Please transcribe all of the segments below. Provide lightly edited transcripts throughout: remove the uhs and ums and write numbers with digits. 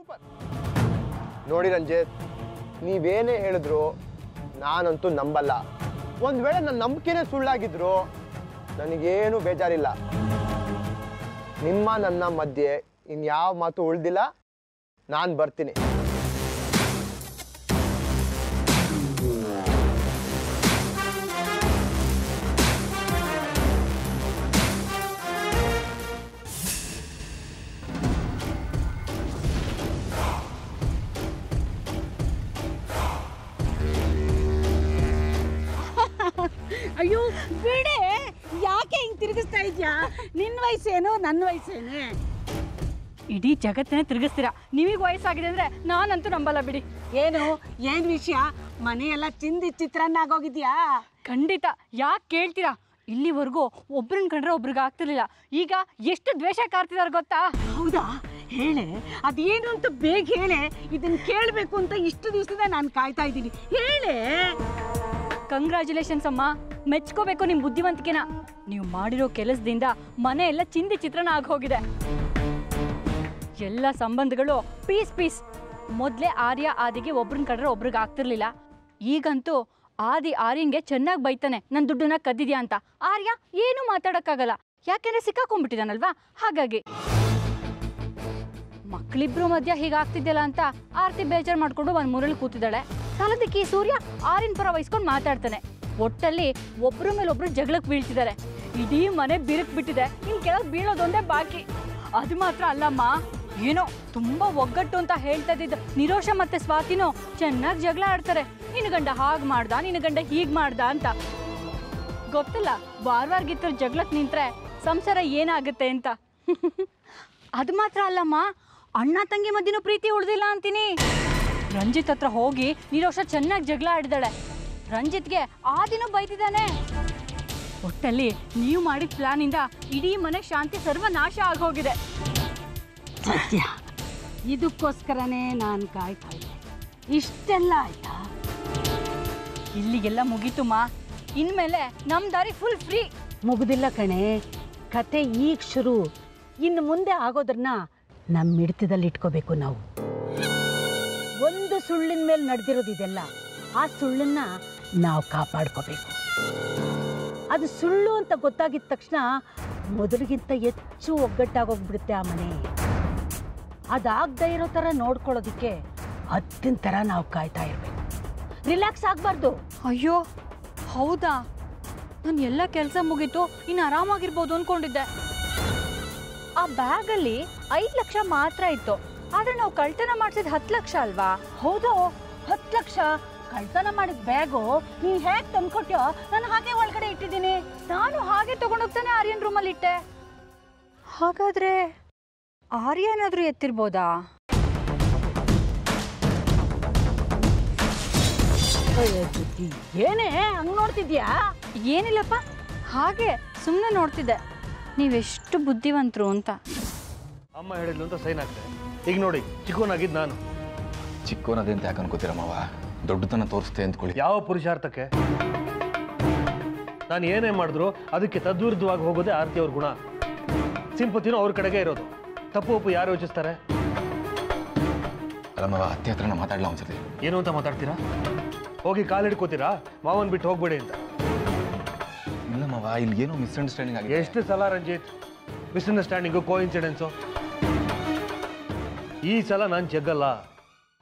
Super. Nodi Ranjit, neevene helidru naanantu namballa. Ond vele nanna nambikene sullagidru nanigenu bejarilla. Nimma nanna madhye in yav maatu ulidilla naan bartini. ಅಯ್ಯೋ ಬಿಡೆ ಯಾಕೆ ಹಿಂಗ್ ತಿರುಗಿಸ್ತಾ ಇದ್ಯಾ ನಿನ್ನ ವಯಸ್ಸೇನು ನನ್ನ ವಯಸ್ಸೇನೆ ಇಡೀ ಜಗತ್ತನ್ನ ತಿರುಗಿಸ್ತೀರಾ ನಿಮಗೆ ವಯಸ್ಸಾಗಿದೆ ಅಂದ್ರೆ ನಾನಂತೂ ನಂಬಲ್ಲ ಬಿಡಿ ಏನು ಏನು ವಿಷಯ ಮನೆಯೆಲ್ಲ ತಿಂದಿ ಚಿತ್ರಾನ್ನಾಗೋಗಿದ್ಯಾ ಖಂಡಿತ ಯಾಕೆ ಕೇಳ್ತೀರಾ ಇಲ್ಲಿವರೆಗೂ ಒಬ್ರನ್ನ ಕಂಡ್ರೆ ಒಬ್ರಿಗೆ ಆಗ್ತಿರ್ಲಿಲ್ಲ ಈಗ ಎಷ್ಟು ದ್ವೇಷ ಕಾರ್ತಿದಾರ ಗೊತ್ತಾ ಹೌದಾ ಹೇಳೆ ಅದೇನು ಅಂತ ಬೇಗ ಹೇಳೆ ಇದನ್ನ ಕೇಳಬೇಕು ಅಂತ ಇಷ್ಟು ದಿವಸದಿಂದ ನಾನು ಕಾಯ್ತಾ ಇದ್ದೀನಿ ಹೇಳೆ ಕಂಗ್ರಾಚುಲೇಷನ್ಸ್ ಅಮ್ಮ ಮೆಚ್ಕೋಬೇಕು ನಿಮ್ಮ ಬುದ್ಧಿವಂತಿಕೆನ ನೀವು ಮಾಡಿರೋ ಕೆಲಸದಿಂದ ಮನೆ ಎಲ್ಲ ಚಿಂದಿ ಚಿತ್ರಣ ಆಗಿ ಹೋಗಿದೆ ಎಲ್ಲ ಸಂಬಂಧಗಳು ಪೀಸ್ ಪೀಸ್ ಮೊದಲೇ ಆರ್ಯ ಆದಿಗೆ ಒಬ್ರನ್ನ ಕಡ್ರೆ ಒಬ್ರಿಗೆ ಆಗ್ತಿರ್ಲಿಲ್ಲ ಈಗಂತೂ ಆದಿ ಆರ್ಯಂಗೆ ಚೆನ್ನಾಗಿ ಬೈತಾನೆ ನನ್ನ ದುಡ್ಡನ್ನ ಕದ್ದಿದ್ಯಾ ಅಂತ ಆರ್ಯ ಏನೂ ಮಾತಾಡೋಕ್ಕಾಗಲ್ಲ ಯಾಕೆಂದರೆ ಸಿಕ್ಕಾಕೊಂಡ್ಬಿಟ್ಟಿದ್ದಾನಲ್ವಾ ಹಾಗಾಗಿ ಮಕ್ಕಳಿಬ್ರು ಮಧ್ಯ ಹೀಗಾಗ್ತಿದ್ದಿಲ್ಲ ಅಂತ ಆರ್ತಿ ಬೇಜಾರು ಮಾಡಿಕೊಂಡು ಒಂದು ಮೂರಲ್ಲಿ ಕೂತಿದ್ದಾಳೆ ಸಾಲದಕ್ಕೆ ಸೂರ್ಯ ಆರಿನ ಪರ ವಹಿಸ್ಕೊಂಡು ಮಾತಾಡ್ತಾನೆ ಒಟ್ಟಲ್ಲಿ ಒಬ್ಬರ ಮೇಲೊಬ್ರು ಜಗಳಕ್ಕೆ ಬೀಳ್ತಿದ್ದಾರೆ ಇಡೀ ಮನೆ ಬಿರುಕು ಬಿಟ್ಟಿದೆ ಇನ್ನು ಕೆಳಗೆ ಬೀಳೋದೊಂದೇ ಬಾಕಿ ಅದು ಮಾತ್ರ ಅಲ್ಲಮ್ಮ ಏನೋ ತುಂಬ ಒಗ್ಗಟ್ಟು ಅಂತ ಹೇಳ್ತಾ ಇದ್ದಿದ್ದು ನಿರೋಷ ಮತ್ತು ಸ್ವಾತಿನೋ ಚೆನ್ನಾಗಿ ಜಗಳ ಆಡ್ತಾರೆ ನಿನ್ನ ಗಂಡ ಹಾಗೆ ಮಾಡ್ದ ನಿನ್ನ ಗಂಡ ಹೀಗೆ ಮಾಡ್ದ ಅಂತ ಗೊತ್ತಲ್ಲ ವಾರ್ವಾರ್ಗಿತ್ತರ ಜಗಳಕ್ಕೆ ನಿಂತರೆ ಸಂಸಾರ ಏನಾಗುತ್ತೆ ಅಂತ ಅದು ಮಾತ್ರ ಅಲ್ಲಮ್ಮ ಅಣ್ಣ ತಂಗಿ ಮಧ್ಯನೂ ಪ್ರೀತಿ ಉಳಿದಿಲ್ಲ ಅಂತೀನಿ ರಂಜಿತ್ ಹತ್ರ ಹೋಗಿ ನಿರೋಷ ಚೆನ್ನಾಗಿ ಜಗಳ ಆಡಿದಾಳೆ ರಂಜಿತ್ಗೆ ಆ ದಿನ ಬೈತಿದ್ದಾನೆ ಒಟ್ಟಲ್ಲಿ ನೀವು ಮಾಡಿದ ಪ್ಲಾನಿಂದ ಇಡೀ ಮನೆ ಶಾಂತಿ ಸರ್ವನಾಶ ಆಗೋಗಿದೆ ಸತ್ಯ ಇದಕ್ಕೋಸ್ಕರನೇ ನಾನು ಕಾಯ್ತಾ ಇದ್ದೆ ಇಷ್ಟೆಲ್ಲ ಆಯ್ತಾ ಇಲ್ಲಿಗೆಲ್ಲ ಮುಗೀತು ಮಾ ಇನ್ಮೇಲೆ ನಮ್ಮ ದಾರಿ ಫುಲ್ ಫ್ರೀ ಮುಗುದಿಲ್ಲ ಕಣೆ ಕತೆ ಈಗ ಶುರು ಇನ್ನು ಮುಂದೆ ಆಗೋದ್ರನ್ನ ನಮ್ಮ ಹಿಡಿತದಲ್ಲಿ ಇಟ್ಕೋಬೇಕು ನಾವು ಒಂದು ಸುಳ್ಳಿನ ಮೇಲೆ ನಡೆದಿರೋದಿದೆಲ್ಲ ಆ ಸುಳ್ಳನ್ನು ನಾವು ಕಾಪಾಡ್ಕೋಬೇಕು ಅದು ಸುಳ್ಳು ಅಂತ ಗೊತ್ತಾಗಿದ ತಕ್ಷಣ ಮೊದಲಿಗಿಂತ ಹೆಚ್ಚು ಒಗ್ಗಟ್ಟಾಗೋಗ್ಬಿಡುತ್ತೆ ಆ ಮನೆ ಅದಾಗದೇ ಇರೋ ಥರ ನೋಡ್ಕೊಳ್ಳೋದಕ್ಕೆ ಹತ್ತಿನ ಥರ ನಾವು ಕಾಯ್ತಾ ಇರಬೇಕು ರಿಲ್ಯಾಕ್ಸ್ ಆಗಬಾರ್ದು ಅಯ್ಯೋ ಹೌದಾ ನಾನು ಎಲ್ಲ ಕೆಲಸ ಮುಗೀತು ಇನ್ನು ಆರಾಮಾಗಿರ್ಬೋದು ಅಂದ್ಕೊಂಡಿದ್ದೆ ಆ ಬ್ಯಾಗಲ್ಲಿ 5 ಲಕ್ಷ ಮಾತ್ರ ಇತ್ತು ಆದರೆ ನಾವು ಕಳ್ತನ ಮಾಡಿಸಿದ 10 ಲಕ್ಷ ಅಲ್ವಾ ಹೌದು 10 ಲಕ್ಷ ಕಳ್ತನ ಮಾಡಿದ ಬ್ಯಾಗು ನೀನು ಹೇಗೆ ತಂದ್ಕೊಟ್ಯೋ ನಾನು ಹಾಗೆ ಒಳಗಡೆ ಇಟ್ಟಿದ್ದೀನಿ ನಾನು ಹಾಗೆ ತೊಗೊಂಡೋಗ್ತಾನೆ ಆರ್ಯನ್ ರೂಮಲ್ಲಿ ಇಟ್ಟೆ ಹಾಗಾದರೆ ಆರ್ಯ ಏನಾದರೂ ಎತ್ತಿರ್ಬೋದಾ ಏನೇ ಹಂಗೆ ನೋಡ್ತಿದ್ಯಾ ಏನಿಲ್ಲಪ್ಪ ಹಾಗೆ ಸುಮ್ಮನೆ ನೋಡ್ತಿದ್ದೆ ನೀವೆಷ್ಟು ಬುದ್ಧಿವಂತರು ಅಂತ ಅಮ್ಮ ಹೇಳಿದ್ಲು ಅಂತ ಸೈನ್ ಆಗ್ತದೆ ಈಗ ನೋಡಿ ಚಿಕ್ಕೋನಾಗಿದ್ದು ನಾನು ಚಿಕ್ಕೋನದೇ ಅಂತ ಯಾಕೆ ಅನ್ಕೋತೀರ ಮಾವ ದೊಡ್ಡತನ ತೋರಿಸ್ತೆ ಅಂದ್ಕೊಳ್ಳಿ ಯಾವ ಪುರುಷಾರ್ಥಕ್ಕೆ ನಾನು ಏನೇ ಮಾಡಿದ್ರು ಅದಕ್ಕೆ ತದ್ವಿರುದ್ಧವಾಗಿ ಹೋಗೋದೇ ಆರ್ತಿ ಅವ್ರ ಗುಣ ಸಿಂಪತಿನೂ ಅವ್ರ ಕಡೆಗೆ ಇರೋದು ತಪ್ಪು ಒಪ್ಪು ಯಾರು ಯೋಚಿಸ್ತಾರೆ ಅಲ್ಲ ಮಾವ ಅತ್ತೆ ಹತ್ರನ ಮಾತಾಡಲ್ಲ ಅನ್ಸತಿ ಏನು ಅಂತ ಮಾತಾಡ್ತೀರಾ ಹೋಗಿ ಕಾಲಿಡ್ಕೋತೀರಾ ಮಾವನ್ ಬಿಟ್ಟು ಹೋಗ್ಬೇಡಿ ಅಂತ ಇಲ್ಲ ಮಾವ ಇಲ್ಲಿ ಏನೋ ಮಿಸ್ಅಂಡರ್ಸ್ಟ್ಯಾಂಡಿಂಗ್ ಆಗಿದೆ ಎಷ್ಟು ಸಲ ರಂಜಿತ್ ಮಿಸ್ಅಂಡರ್ಸ್ಟ್ಯಾಂಡಿಂಗು ಕೋಇನ್ಸಿಡೆನ್ಸು ಈ ಸಲ ನಾನು ಜಗ್ಗಲ್ಲ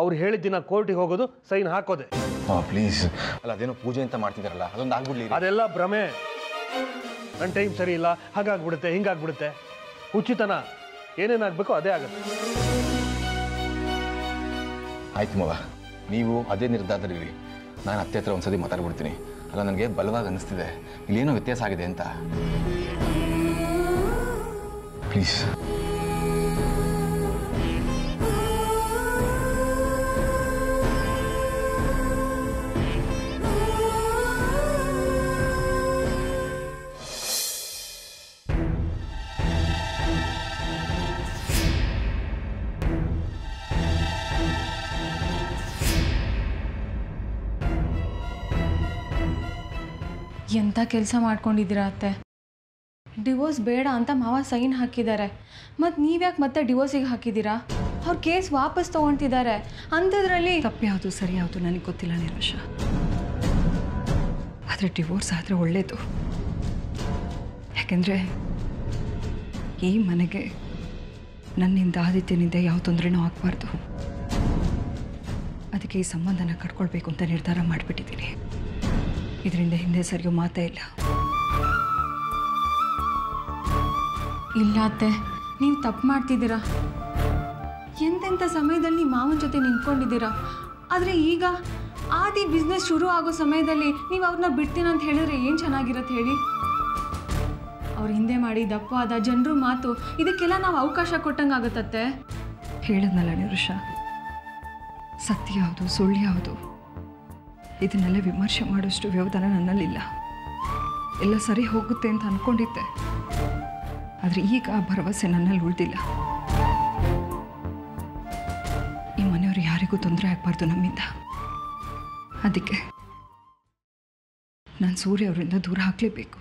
ಅವ್ರು ಹೇಳಿದ ದಿನ ಕೋರ್ಟಿಗೆ ಹೋಗೋದು ಸೈನ್ ಹಾಕೋದೆ ಪ್ಲೀಸ್ ಅಲ್ಲ ಅದೇನೋ ಪೂಜೆ ಅಂತ ಮಾಡ್ತಿದಾರಲ್ಲ ಅದೊಂದು ಆಗ್ಬಿಡ್ಲಿ ಅದೆಲ್ಲ ಭ್ರಮೆ ನನ್ನ ಟೈಮ್ ಸರಿ ಇಲ್ಲ ಹಾಗಾಗ್ಬಿಡುತ್ತೆ ಹಿಂಗಾಗ್ಬಿಡುತ್ತೆ ಉಚಿತನ ಏನೇನಾಗಬೇಕು ಅದೇ ಆಗುತ್ತೆ ಆಯ್ತು ಮವ ನೀವು ಅದೇ ನಿರ್ಧಾರದಲ್ಲಿ ನಾನು ಅತ್ತೆ ಹತ್ರ ಒಂದ್ಸತಿ ಮಾತಾಡ್ಬಿಡ್ತೀನಿ ಅಲ್ಲ ನನಗೆ ಬಲವಾಗಿ ಅನಿಸ್ತಿದೆ ಇಲ್ಲೇನೋ ವ್ಯತ್ಯಾಸ ಆಗಿದೆ ಅಂತ ಪ್ಲೀಸ್ ಎಂಥ ಕೆಲಸ ಮಾಡ್ಕೊಂಡಿದ್ದೀರಾ ಅತ್ತೆ ಡಿವೋರ್ಸ್ ಬೇಡ ಅಂತ ಮಾವ ಸೈನ್ ಹಾಕಿದ್ದಾರೆ ಮತ್ತು ನೀವ್ಯಾಕೆ ಮತ್ತೆ ಡಿವೋರ್ಸಿಗೆ ಹಾಕಿದ್ದೀರಾ ಅವ್ರ ಕೇಸ್ ವಾಪಸ್ ತಗೊಂತಿದ್ದಾರೆ ಅಂಥದ್ರಲ್ಲಿ ತಪ್ಪು ಯಾವುದು ಸರಿ ಯಾವುದು ನನಗೆ ಗೊತ್ತಿಲ್ಲ ನಿರ್ವಶ. ಆದರೆ ಡಿವೋರ್ಸ್ ಆದರೆ ಒಳ್ಳೆಯದು, ಯಾಕೆಂದರೆ ಈ ಮನೆಗೆ ನನ್ನಿಂದ ಆದಿತ್ಯನಿಂದ ಯಾವ ತೊಂದರೆನೂ ಆಗಬಾರ್ದು. ಅದಕ್ಕೆ ಈ ಸಂಬಂಧನ ಕಟ್ಕೊಳ್ಬೇಕು ಅಂತ ನಿರ್ಧಾರ ಮಾಡಿಬಿಟ್ಟಿದ್ದೀನಿ. ಇದರಿಂದ ಹಿಂದೆ ಸರಿಯೋ ಮಾತೇ ಇಲ್ಲ. ಇಲ್ಲ ಅತ್ತೆ, ನೀವು ತಪ್ಪು ಮಾಡ್ತಿದ್ದೀರಾ. ಎಂತೆಂಥ ಸಮಯದಲ್ಲಿ ಮಾವನ ಜೊತೆ ನಿಂತ್ಕೊಂಡಿದ್ದೀರಾ. ಆದರೆ ಈಗ ಆದಿ ಬಿಸ್ನೆಸ್ ಶುರು ಆಗೋ ಸಮಯದಲ್ಲಿ ನೀವು ಅವ್ರನ್ನ ಬಿಡ್ತೀನಿ ಅಂತ ಹೇಳಿದ್ರೆ ಏನು ಚೆನ್ನಾಗಿರತ್ತೆ ಹೇಳಿ. ಅವ್ರ ಹಿಂದೆ ಮಾಡಿ ದಪ್ಪವಾದ ಜನರು ಮಾತು ಇದಕ್ಕೆಲ್ಲ ನಾವು ಅವಕಾಶ ಕೊಟ್ಟಂಗೆ ಆಗುತ್ತತ್ತೆ. ಹೇಳಿದ್ನಲ್ಲ ನಿರುಷ, ಸತ್ಯ ಯಾವುದು ಸುಳ್ಳು ಯಾವುದು ಇದನ್ನೆಲ್ಲ ವಿಮರ್ಶೆ ಮಾಡೋಷ್ಟು ವ್ಯವಧಾನ ನನ್ನಲ್ಲಿಲ್ಲ. ಎಲ್ಲ ಸರಿ ಹೋಗುತ್ತೆ ಅಂತ ಅಂದ್ಕೊಂಡಿದ್ದೆ. ಆದರೆ ಈಗ ಆ ಭರವಸೆ ನನ್ನಲ್ಲಿ ಉಳಿದಿಲ್ಲ. ಈ ಮನೆಯವರು ಯಾರಿಗೂ ತೊಂದರೆ ಆಗಬಾರ್ದು ನಮ್ಮಿಂದ. ಅದಕ್ಕೆ ನಾನು ಸೂರ್ಯ ಅವರಿಂದ ದೂರ ಹಾಕಲೇಬೇಕು.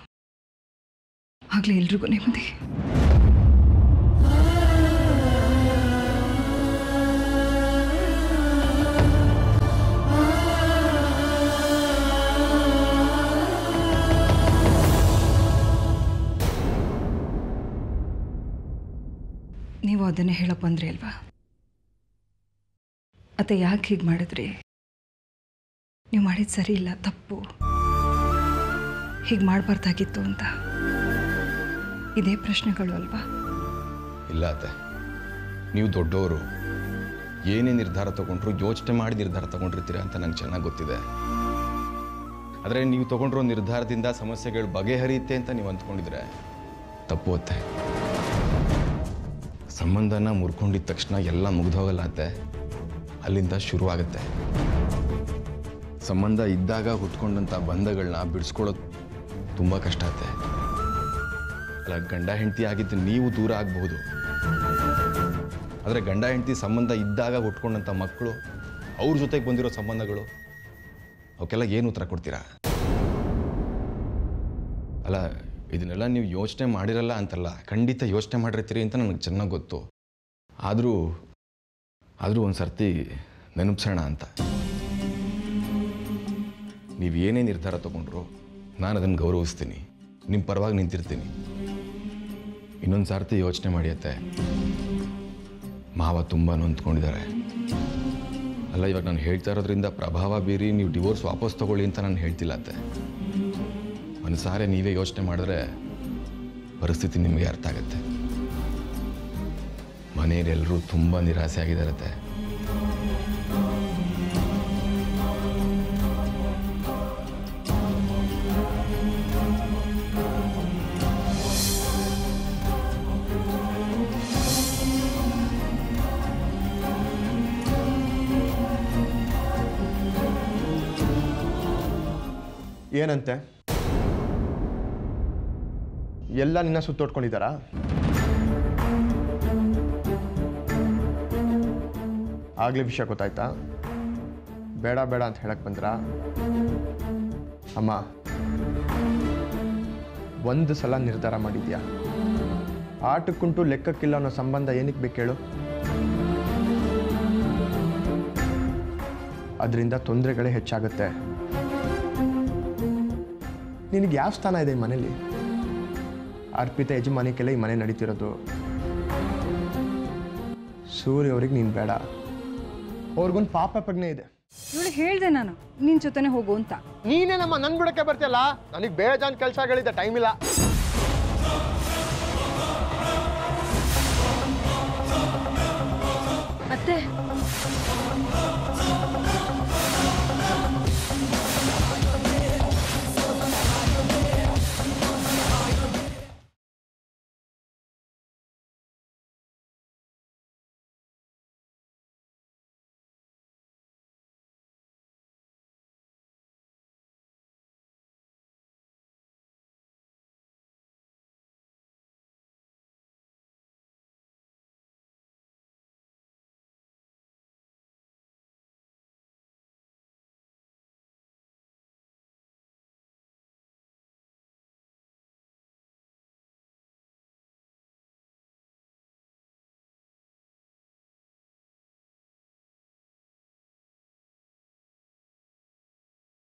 ಆಗಲೇ ಎಲ್ರಿಗೂ ನೆಮ್ಮದಿ. ನೀವು ಅದನ್ನೇ ಹೇಳಕ್ಕೆ ಬಂದ್ರಿ ಅಲ್ವಾ ಅತ್ತೆ, ಯಾಕೆ ಹೀಗೆ ಮಾಡಿದ್ರಿ? ನೀವು ಮಾಡಿದ್ದು ಸರಿ ಇಲ್ಲ, ತಪ್ಪು, ಹೀಗೆ ಮಾಡಬಾರ್ದಾಗಿತ್ತು ಅಂತ ಇದೇ ಪ್ರಶ್ನೆಗಳು ಅಲ್ವಾ? ಇಲ್ಲ ಅತ್ತೆ, ನೀವು ದೊಡ್ಡವರು, ಏನೇ ನಿರ್ಧಾರ ತಗೊಂಡ್ರು ಯೋಚನೆ ಮಾಡಿ ನಿರ್ಧಾರ ತಗೊಂಡಿರ್ತೀರ ಅಂತ ನಂಗೆ ಚೆನ್ನಾಗಿ ಗೊತ್ತಿದೆ. ಆದರೆ ನೀವು ತಗೊಂಡಿರೋ ನಿರ್ಧಾರದಿಂದ ಸಮಸ್ಯೆಗಳು ಬಗೆಹರಿಯುತ್ತೆ ಅಂತ ನೀವು ಅಂದ್ಕೊಂಡಿದ್ರೆ ತಪ್ಪು ಅತ್ತೆ. ಸಂಬಂಧನ ಮುರ್ಕೊಂಡಿದ್ದ ತಕ್ಷಣ ಎಲ್ಲ ಮುಗಿದೋಗಲ್ಲ ಅತ್ತೆ, ಅಲ್ಲಿಂದ ಶುರುವಾಗುತ್ತೆ. ಸಂಬಂಧ ಇದ್ದಾಗ ಹುಟ್ಕೊಂಡಂಥ ಬಂಧಗಳನ್ನ ಬಿಡಿಸ್ಕೊಳ್ಳೋದು ತುಂಬ ಕಷ್ಟ ಅತ್ತೆ. ಅಲ್ಲ, ಗಂಡ ಹೆಂಡತಿ ಆಗಿದ್ದು ನೀವು ದೂರ ಆಗಬಹುದು, ಆದರೆ ಗಂಡ ಹೆಂಡತಿ ಸಂಬಂಧ ಇದ್ದಾಗ ಹುಟ್ಕೊಂಡಂಥ ಮಕ್ಕಳು, ಅವ್ರ ಜೊತೆಗೆ ಬಂದಿರೋ ಸಂಬಂಧಗಳು, ಅವಕ್ಕೆಲ್ಲ ಏನು ಉತ್ತರ ಕೊಡ್ತೀರಾ? ಅಲ್ಲ, ಇದನ್ನೆಲ್ಲ ನೀವು ಯೋಚನೆ ಮಾಡಿರಲ್ಲ ಅಂತಲ್ಲ, ಖಂಡಿತ ಯೋಚನೆ ಮಾಡಿರ್ತೀರಿ ಅಂತ ನನಗೆ ಚೆನ್ನಾಗಿ ಗೊತ್ತು. ಆದರೂ ಒಂದು ಸರ್ತಿ ನೆನಪಿಸೋಣ ಅಂತ. ನೀವು ಏನೇ ನಿರ್ಧಾರ ತೊಗೊಂಡ್ರು ನಾನು ಅದನ್ನು ಗೌರವಿಸ್ತೀನಿ, ನಿಮ್ಮ ಪರವಾಗಿ ನಿಂತಿರ್ತೀನಿ. ಇನ್ನೊಂದು ಸಾರ್ತಿ ಯೋಚನೆ ಮಾಡಿಯತ್ತೆ. ಮಾವ ತುಂಬ ನೊಂದ್ಕೊಂಡಿದ್ದಾರೆ. ಅಲ್ಲ, ಇವಾಗ ನಾನು ಹೇಳ್ತಾ ಇರೋದ್ರಿಂದ ಪ್ರಭಾವ ಬೀರಿ ನೀವು ಡಿವೋರ್ಸ್ ವಾಪಸ್ ತೊಗೊಳ್ಳಿ ಅಂತ ನಾನು ಹೇಳ್ತಿಲ್ಲ ಅತ್ತೆ. ಒಂದ್ಸಾರಿ ನೀವೇ ಯೋಚನೆ ಮಾಡಿದ್ರೆ ಪರಿಸ್ಥಿತಿ ನಿಮಗೆ ಅರ್ಥ ಆಗುತ್ತೆ. ಮನೆಯವರೆಲ್ಲರೂ ತುಂಬ ನಿರಾಸೆ ಆಗಿದ್ದಾರತ್ತೆ. ಏನಂತೆ, ಎಲ್ಲ ನಿನ್ನ ಸುತ್ತೋಟ್ಕೊಂಡಿದ್ದಾರಾ? ಆಗಲೇ ವಿಷಯ ಗೊತ್ತಾಯ್ತಾ? ಬೇಡ ಬೇಡ ಅಂತ ಹೇಳಕ್ಕೆ ಬಂದ್ರಾ? ಅಮ್ಮ, ಒಂದು ಸಲ ನಿರ್ಧಾರ ಮಾಡಿದ್ಯಾ? ಆಟಕ್ಕುಂಟು ಲೆಕ್ಕಕ್ಕಿಲ್ಲ ಅನ್ನೋ ಸಂಬಂಧ ಏನಕ್ಕೆ ಬೇಕು ಹೇಳು? ಅದರಿಂದ ತೊಂದರೆಗಳೇ ಹೆಚ್ಚಾಗುತ್ತೆ. ನಿನಗೆ ಯಾವ ಸ್ಥಾನ ಇದೆ ಈ ಮನೇಲಿ? ಅರ್ಪಿತ ಯಜಮಾನಿಕೆಲ್ಲ ಈ ಮನೆ ನಡೀತಿರೋದು. ಸೂರ್ಯ ಅವ್ರಿಗೆ ನೀನು ಬೇಡ, ಅವ್ರಿಗೊಂದು ಪಾಪ ಪ್ರಜ್ಞೆ ಇದೆ. ಇವಳು ಹೇಳಿದೆ ನಾನು ನಿನ್ನ ಜೊತೆನೆ ಹೋಗು ಅಂತ. ನೀನೇ ನಮ್ಮ ನನ್ನ ಬಿಡಕ್ಕೆ ಬರ್ತಿಯಲ್ಲ, ನನಗೆ ಬೇಜಾನ್ ಕೆಲಸಗಳಿದೆ, ಟೈಮ್ ಇಲ್ಲ. ಮತ್ತೆ